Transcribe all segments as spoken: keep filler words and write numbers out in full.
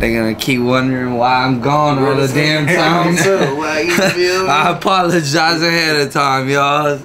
They're gonna keep wondering why I'm gone all the damn time. I apologize ahead of time, y'all.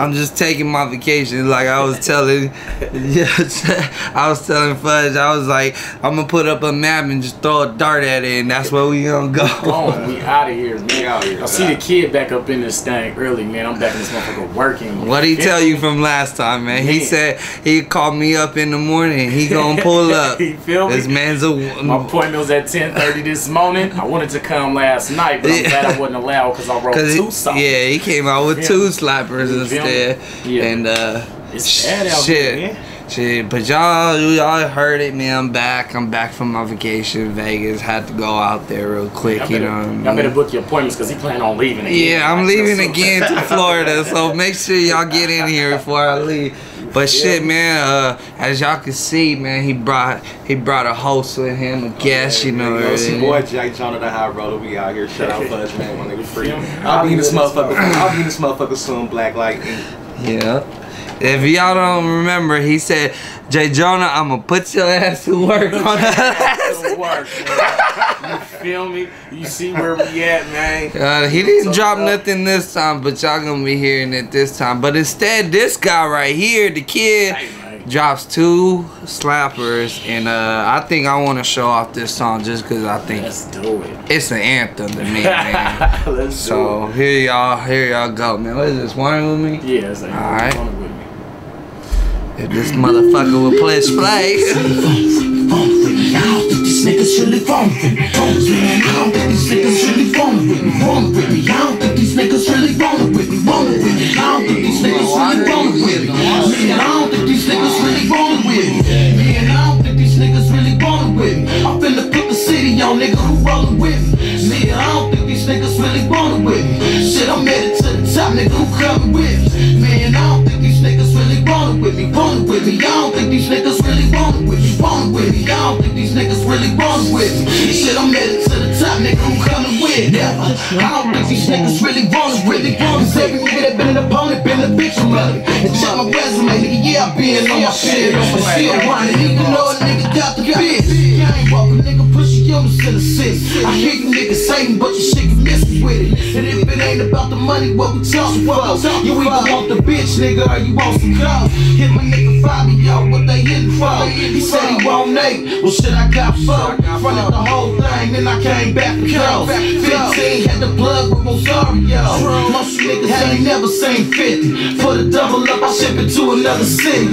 I'm just taking my vacation, like I was telling. I was telling Fudge, I was like, I'm gonna put up a map and just throw a dart at it, and that's where we gonna go. Oh, we out of here, man. Out here. I see the kid back up in this thing early, man. I'm back in this motherfucker working. What he tell you from last time, man? He man. said he called me up in the morning. He gonna pull up. You feel me? This man's a. My appointment was at ten thirty this morning. I wanted to come last night, but I'm glad I wasn't allowed because I wrote two songs. Yeah, he came out with yeah. two slappers you instead. Yeah. And uh, it's bad out shit, here, man. shit. But y'all, y'all heard it, man. I'm back. I'm back from my vacation, Vegas. Had to go out there real quick. Yeah, you better, know what I mean? Y'all better book your appointments because he planning on leaving again. Yeah, I'm leaving again to Florida, so make sure y'all get in here before I leave. But yeah. shit, man, uh, as y'all can see, man, he brought he brought a host with him, a guest, oh, yeah, you know. It's your boy Jay Jonah, the high roller. We out here. Shout out Fudge, man. My nigga free. I'll be in this motherfucker. I'll be in this motherfucker soon. Black Lightning. Yeah. If y'all don't remember, he said, Jay Jonah, I'm going to put your ass to work on that. You feel me? You see where we at, man? Uh, he didn't so drop up. nothing this time, but y'all going to be hearing it this time. But instead, this guy right here, the kid, hey, drops two slappers. And uh, I think I want to show off this song just because I think Let's do it. it's an anthem to me, man. Let's so do it. here y'all here y'all go, man. What is this, Wine With Me? Yeah, it's like, all right. Wine With Me. If this motherfucker would play his flag. This nigga's really fun with me, fun with me out. These niggas really fun with me, fun with me out. These niggas really fun with me, fun with me out. These niggas really fun with me, me and out. These niggas really fun with me, me and out. These niggas really fun with me. I finna put the city on nigga who rollin' with me. Me and out. These niggas really fun with me. Shit, I'm headed to the top, nigga who comin' with me. Me and out. Niggas really want with me, want with me. Y'all think these niggas really want with me, want with me. Y'all think these niggas really want with me. Shit, I'm headed to the top, nigga. Who coming with? Never. I don't think these niggas really want with me, want with me. Every nigga that been an opponent, been a victim of it. And check my resume, nigga. Yeah, I been on my shit, on my shit. Wanted even though a nigga got the bitch. I ain't walking, nigga. Pushing units to the six. I hear you niggas saying, but your shit can miss with it. And if it ain't about the money, what we talking about? You even want the bitch, nigga, or you? Want some clothes? Hit my nigga Bobby, yo, what they hitting for? He said he won't eight, well shit I got fucked. Fronted the whole thing, then I came back to close. Fifteen had the plug with Rosario. Most niggas ain't never seen fifty. For the double up, I ship it to another city.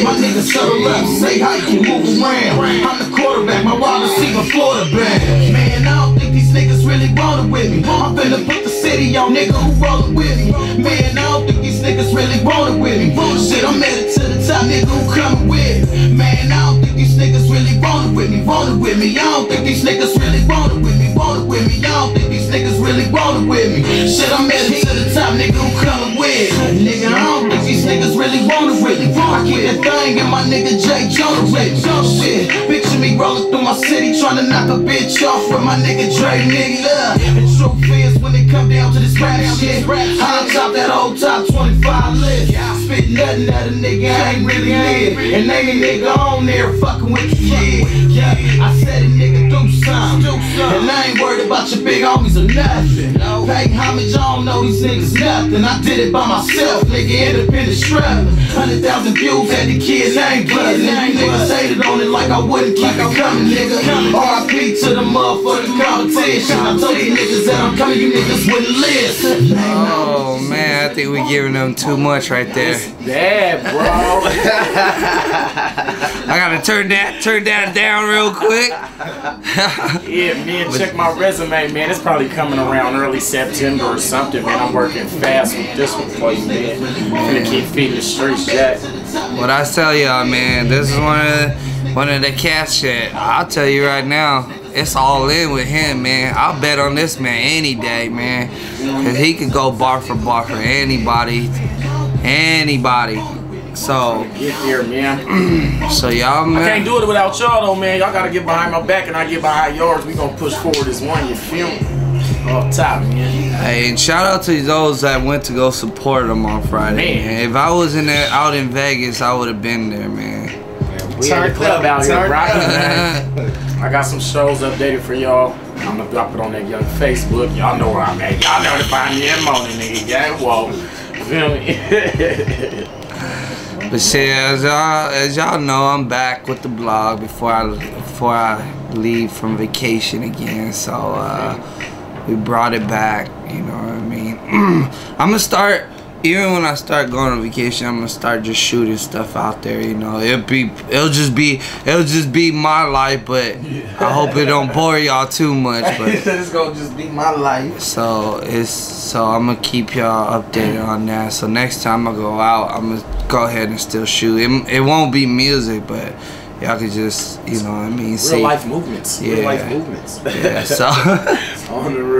My niggas settle up, say how you can move around. I'm the quarterback, my wide receiver Florida band. Man, I don't think these niggas really rollin' with me. I'm finna put the city on nigga who rollin' with me. Man, I don't think these niggas really rollin' with me. Bullshit, I'm headed to the top, nigga, who coming with me? Man, I don't think these niggas really want it with me, want it with me. I don't think these niggas really want it with me, want it with me. I don't think these niggas really want it with me. Shit, I'm headed to the top, nigga, who coming with me? Nigga, I don't think these niggas really want it with me. I keep that thing in my nigga Jay Jonah with me. Shit, picture me rolling through my city, trying to knock a bitch off with my nigga Dre, nigga. The truth is, when it come down to this rap shit, I'll top that old top twenty-five list. Spit nothing that a nigga ain't really live. And ain't a nigga on there fucking with you, yeah. Yeah, I said a nigga do something, and I ain't worried about your big homies or nothing. Pay homage, I don't know these niggas nothing. I did it by myself, nigga, independent strugger. Hundred thousand views had the kid name blood. Niggas hated on it like I wouldn't keep it coming, nigga. R I P to the motherfucking competition. I told these niggas that I'm coming, you niggas wouldn't listen. Oh man, I think we giving them too much right there. Dad, bro. I gotta turn that turn that down real quick. Yeah, man, check my resume, man. It's probably coming around early September or something, man. I'm working fast with this one for you, man. I'm gonna keep feeding the streets, Jack. What I tell y'all, man, this is one of the, one of the cats shit. I'll tell you right now. It's all in with him, man. I'll bet on this man any day, man. Cause he could go bar for bar for anybody. Anybody. So get here, man. So y'all, man, I can't do it without y'all though, man. Y'all gotta get behind my back and I get behind yours. We gonna push forward as one, you feel me? Off top, man. Hey, and shout out to those that went to go support him on Friday, man. Man. If I wasn't out in Vegas, I would have been there, man. man we had the club out here, right? I got some shows updated for y'all. I'm gonna drop it on that young Facebook. Y'all know where I'm at. Y'all know where to find me at morning, nigga. Yeah, whoa. You feel me? But shit, as y'all as y'all know, I'm back with the blog before I before I leave from vacation again. So uh, we brought it back. You know what I mean? I'm gonna start. Even when I start going on vacation, I'm gonna start just shooting stuff out there. You know, it'll be, it'll just be, it'll just be my life. But yeah. I hope it don't bore y'all too much. But it's gonna just be my life. So it's, so I'm gonna keep y'all updated on that. So next time I go out, I'm gonna go ahead and still shoot. It, it won't be music, but y'all can just, you know what I mean, see. Real life movements. Yeah. Real life movements. Yeah, so. It's on the real.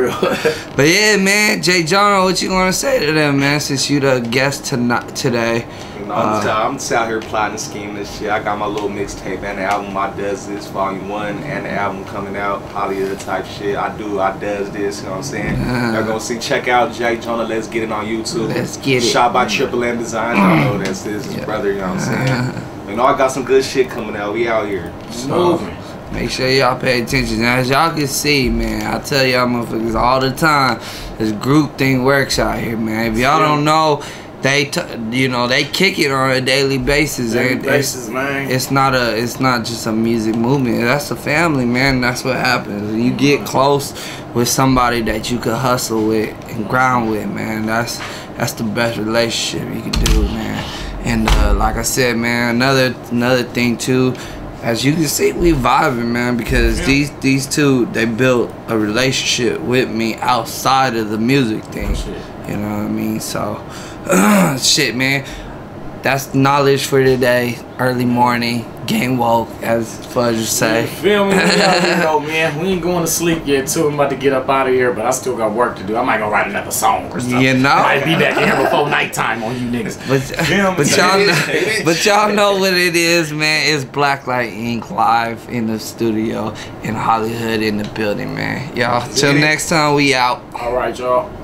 But yeah, man, Jay Jonah, what you gonna say to them, man, since you the guest tonight, today? You know, uh, I'm just out here plotting, scheming this shit. I got my little mixtape and the album I Does This, volume one, and the album coming out, Hollywood type shit. I do, I does this, you know what I'm saying? Uh, Y'all gonna see, check out Jay Jonah, Let's Get It on YouTube. Let's get it. Shot by Triple M Designs. I know that's his yeah. brother, you know what I'm saying? Uh, You know, I got some good shit coming out. We out here. So, make sure y'all pay attention. Now, as y'all can see, man, I tell y'all motherfuckers all the time, this group thing works out here, man. If y'all don't know, they, t you know, they kick it on a daily basis. Daily and basis, it's, man. It's not a, it's not just a music movement. That's a family, man. That's what happens. When you get close with somebody that you could hustle with and grind with, man. That's, that's the best relationship you can do, man. And uh, like I said, man, another another thing too, as you can see, we vibing, man, because yeah. these these two, they built a relationship with me outside of the music thing. Oh, you know what I mean? So, shit, man, that's knowledge for today. Early morning, game woke, as Fudge would say. You feel me? You know, man, we ain't going to sleep yet too. I'm about to get up out of here, but I still got work to do. I might go write another song or something. You know, I might be back in here before nighttime on you niggas. But, but y'all, but y'all know what it is, man. It's Black Light Ink live in the studio in Hollywood in the building, man. Y'all, till next time, we out. All right, y'all.